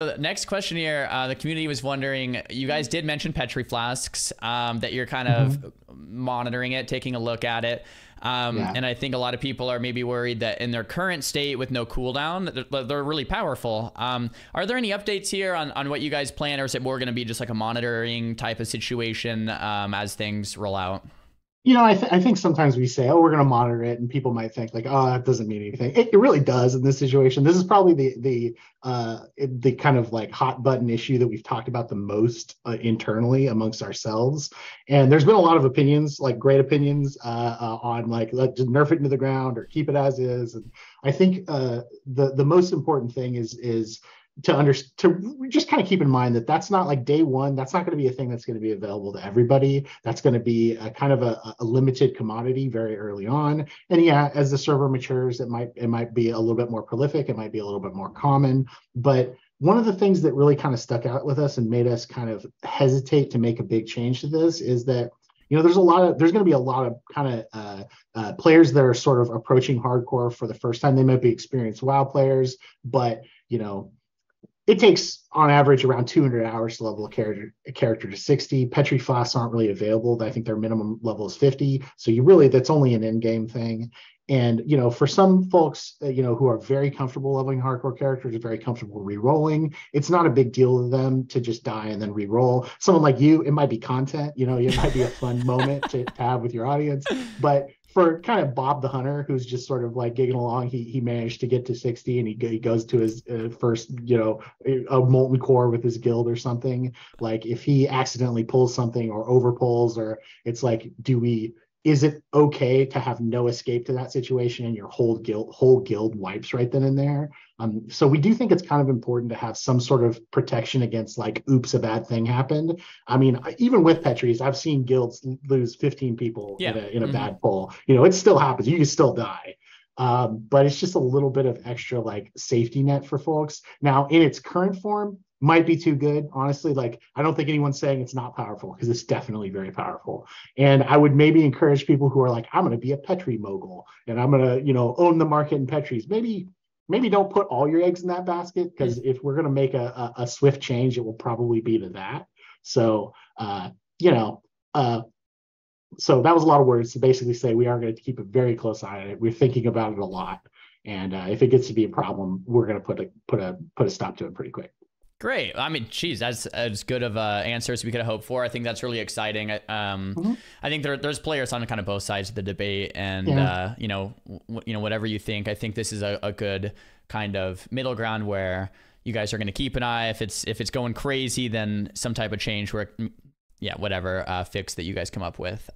So the next question here, the community was wondering, you guys did mention Petri Flasks, that you're kind of monitoring it, taking a look at it. And I think a lot of people are maybe worried that in their current state with no cooldown, they're really powerful. Are there any updates here on what you guys plan, or is it more going to be just like a monitoring type of situation as things roll out? You know, I think sometimes we say, oh, we're going to monitor it, and people might think like, oh, that doesn't mean anything. It really does in this situation. This is probably the kind of like hot button issue that we've talked about the most internally amongst ourselves. And there's been a lot of opinions, like great opinions on like, let's just nerf it into the ground or keep it as is. And I think the most important thing is to just kind of keep in mind that that's not like day one. That's not going to be a thing that's going to be available to everybody. That's going to be a kind of a limited commodity very early on. And yeah, as the server matures, it might be a little bit more prolific. It might be a little bit more common. But one of the things that really kind of stuck out with us and made us kind of hesitate to make a big change to this is that, you know, there's going to be a lot of kind of players that are sort of approaching hardcore for the first time. They might be experienced WoW players, but you know, it takes, on average, around 200 hours to level a character to 60. Petri Flasks aren't really available. I think their minimum level is 50. So you really, that's only an in-game thing. And, you know, for some folks, you know, who are very comfortable leveling hardcore characters, are very comfortable re-rolling, it's not a big deal to them to just die and then re-roll. Someone like you, it might be content, you know, it might be a fun moment to have with your audience. But for kind of Bob the Hunter, who's just sort of like gigging along, he managed to get to 60 and he goes to his first, you know, a molten core with his guild or something. Like if he accidentally pulls something or over pulls, or it's like, is it okay to have no escape to that situation and your whole guild wipes right then and there? So we do think it's kind of important to have some sort of protection against like, oops, a bad thing happened. I mean, even with Petris, I've seen guilds lose 15 people in a bad pull. You know, it still happens. You can still die. But it's just a little bit of extra like safety net for folks. Now, in its current form, might be too good, honestly. Like, I don't think anyone's saying it's not powerful, because it's definitely very powerful. And I would maybe encourage people who are like, I'm going to be a Petri mogul and I'm going to, you know, own the market in Petris. Maybe don't put all your eggs in that basket, because if we're going to make a swift change, it will probably be to that. So, you know, so that was a lot of words to basically say we are going to keep a very close eye on it. We're thinking about it a lot. And if it gets to be a problem, we're going to put a stop to it pretty quick. Great. I mean, geez, that's as good of an answer as we could have hoped for. I think that's really exciting. I think there's players on kind of both sides of the debate, and you know, whatever you think, I think this is a good kind of middle ground where you guys are going to keep an eye. If it's going crazy, then some type of change where, whatever fix that you guys come up with.